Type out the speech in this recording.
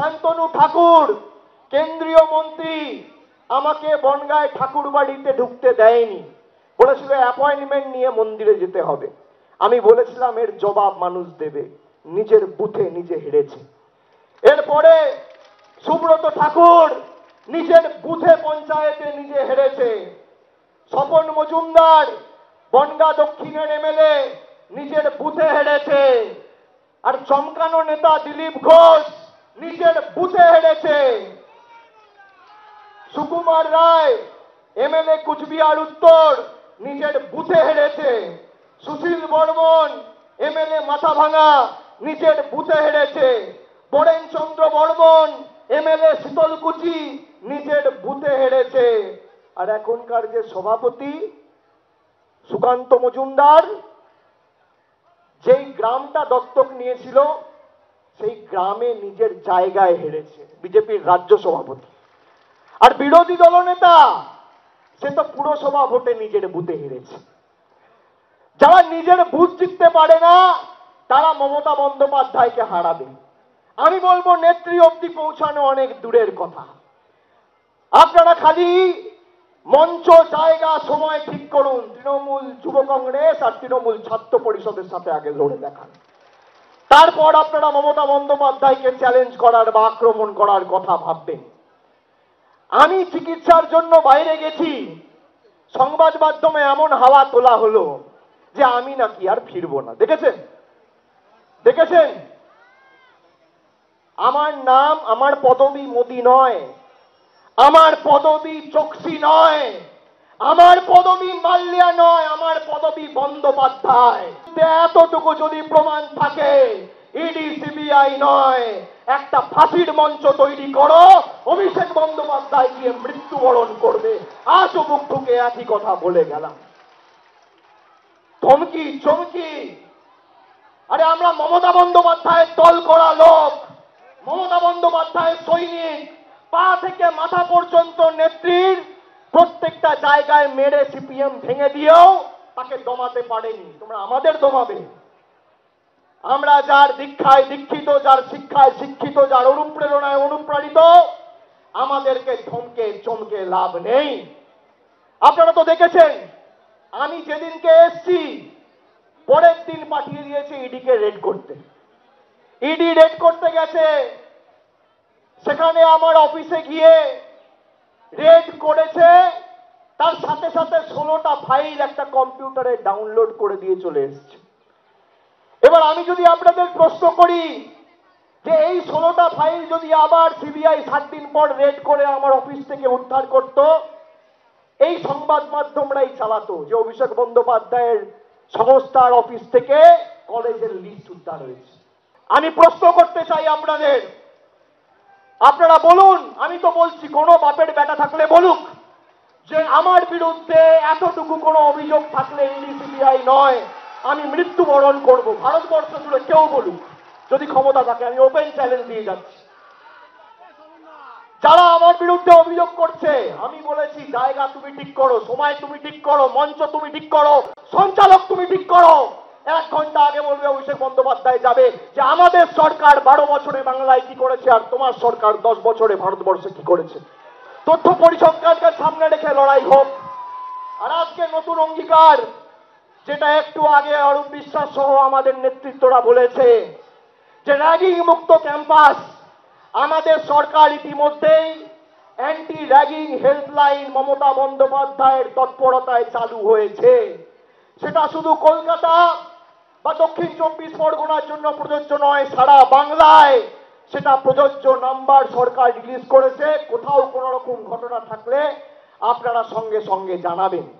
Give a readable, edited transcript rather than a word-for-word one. শান্তনু ঠাকুর কেন্দ্রীয় মন্ত্রী আমাকে বনগায় ঠাকুর বাড়িতে ঢুকতে দেয়নি, বলেছিল অ্যাপয়েন্টমেন্ট নিয়ে মন্দিরে যেতে হবে। আমি বলেছিলাম এর জবাব মানুষ দেবে, নিজের বুথে নিজে হেরেছে। এরপরে সুব্রত ঠাকুর নিজের বুথে পঞ্চায়েতে নিজে হেরেছে। সপন মজুমদার বনগা দক্ষিণের এমএলএ নিজের বুথে হেরেছে। আর চমকানো নেতা দিলীপ ঘোষ নিজের বুথে হেরেছে। सुकुमार राय एमएलए कुचबिहार उत्तर निजेर बुथे हेरेছে। सुशील वर्मन एमएलए माथाभांगा निजेर बुथे हेरेছে। बोरेन चंद्र वर्मन एमएलए शीतलकुची निजेर बुथे हेरेছে। আর এখনকার যে সভাপতি সুকান্ত মজুমদার যেই গ্রামটা দত্তক নিয়েছিল সেই গ্রামে নিজের জায়গায় হেরেছে বিজেপির রাজ্য সভাপতি। और बिरोधी दल नेता से तो पुरसभा भोटे निजेर बुथे हेरेছে। যারা নিজের বুথ জিততে পারে না তারা মমতা বন্দ্যোপাধ্যায়কে হারাবে। আমি বলবো নেত্রী অবধি পৌঁছানো অনেক দূরের কথা। আপনারা খালি মঞ্চ জায়গা সময় ঠিক করুন। তৃণমূল যুব কংগ্রেস আর তৃণমূল ছাত্র পরিষদের সাথে আগে লড়ে দেখান, তারপর আপনারা মমতা বন্দ্যোপাধ্যায়কে চ্যালেঞ্জ করার বা আক্রমণ করার কথা ভাববেন। আমি চিকিৎসার জন্য বাইরে গেছি, সংবাদ মাধ্যমে এমন হাওয়া তোলা হলো যে আমি নাকি আর ফিরবো না। দেখেছেন দেখেছেন, আমার নাম আমার পদবী মোদি নয়, আমার পদবী চোকসি নয়, আমার পদবী মাল্লিয়া নয়, আমার পদবী বন্দ্যোপাধ্যায়। এতটুকু যদি প্রমাণ থাকে ইডি সিবিআই নয়, একটা ফাঁসির মঞ্চ তৈরি করো, অভিষেক বন্দ্যোপাধ্যায় গিয়ে মৃত্যুবরণ করবে। আজ মুখে একই কথা বলে গেলাম, ধমকি চমকি। আরে আমরা মমতা বন্দ্যোপাধ্যায়ের দল করা লোক, মমতা বন্দ্যোপাধ্যায়ের সৈনিক, পা থেকে মাথা পর্যন্ত নেত্রীর প্রত্যেকটা জায়গায় মেরে সিপিএম ভেঙে দিয়েও তাকে দমাতে পারেনি। তোমরা আমাদের দমাবে? আমরা যার দীক্ষায় দীক্ষিত, যার শিক্ষায় শিক্ষিত, যার অনুপ্রেরণায় অনুপ্রাণিত, আমাদেরকে ধমকে চমকে লাভ নেই। আপনারা তো দেখেছেন, আমি যেদিনকে এসছি পরের দিন পাঠিয়ে দিয়েছে ইডিকে রেড করতে। ইডি রেড করতে গেছে, সেখানে আমার অফিসে গিয়ে রেড করেছে, তার সাথে সাথে 16টা ফাইল একটা কম্পিউটারে ডাউনলোড করে দিয়ে চলে এসছে। এবার আমি যদি আপনাদের প্রশ্ন করি যে এই 16টা ফাইল যদি আবার সিবিআই 7 দিন পর রেড করে আমার অফিস থেকে উদ্ধার করত, এই সংবাদ মাধ্যমরাই চালাতো যে অভিষেক বন্দ্যোপাধ্যায়ের সংস্থার অফিস থেকে কলেজের লিস্ট উদ্ধার হয়েছে। আমি প্রশ্ন করতে চাই আপনাদের, আপনারা বলুন, আমি তো বলছি কোনো বাপের বেটা থাকলে বলুক যে আমার বিরুদ্ধে এতটুকু কোনো অভিযোগ থাকলে ইডি সিবিআই নয় আমি মৃত্যুবরণ করব। ভারতবর্ষ জুড়ে কেউ বলুক, যদি ক্ষমতা থাকে। আমি ওপেন চ্যালেঞ্জ দিয়ে যাচ্ছি, যারা আমার বিরুদ্ধে অভিযোগ করছে আমি বলেছি জায়গা তুমি ঠিক করো, সময় তুমি ঠিক করো, মঞ্চ তুমি ঠিক করো, সঞ্চালক তুমি ঠিক করো। 1 ঘন্টা আগে বলবে অভিষেক বন্দ্যোপাধ্যায় যাবে যে আমাদের সরকার 12 বছরে বাংলায় কি করেছে আর তোমার সরকার 10 বছরে ভারতবর্ষে কি করেছে। তথ্য পরিসংখ্যানকে সামনে রেখে লড়াই হোক। আর আজকে নতুন অঙ্গীকার, যেটা একটু আগে অরুণ বিশ্বাস সহ আমাদের নেতৃত্বরা বলেছে যে র্যাগিং মুক্ত ক্যাম্পাস, আমাদের সরকার ইতিমধ্যেই অ্যান্টি র্যাগিং হেল্পলাইন মমতা বন্দ্যোপাধ্যায়ের তৎপরতায় চালু হয়েছে। সেটা শুধু কলকাতা বা দক্ষিণ 24 পরগনার জন্য প্রযোজ্য নয়, সারা বাংলায় সেটা প্রযোজ্য। নাম্বার সরকার রিলিজ করেছে, কোথাও কোনো রকম ঘটনা থাকলে আপনারা সঙ্গে সঙ্গে জানাবেন।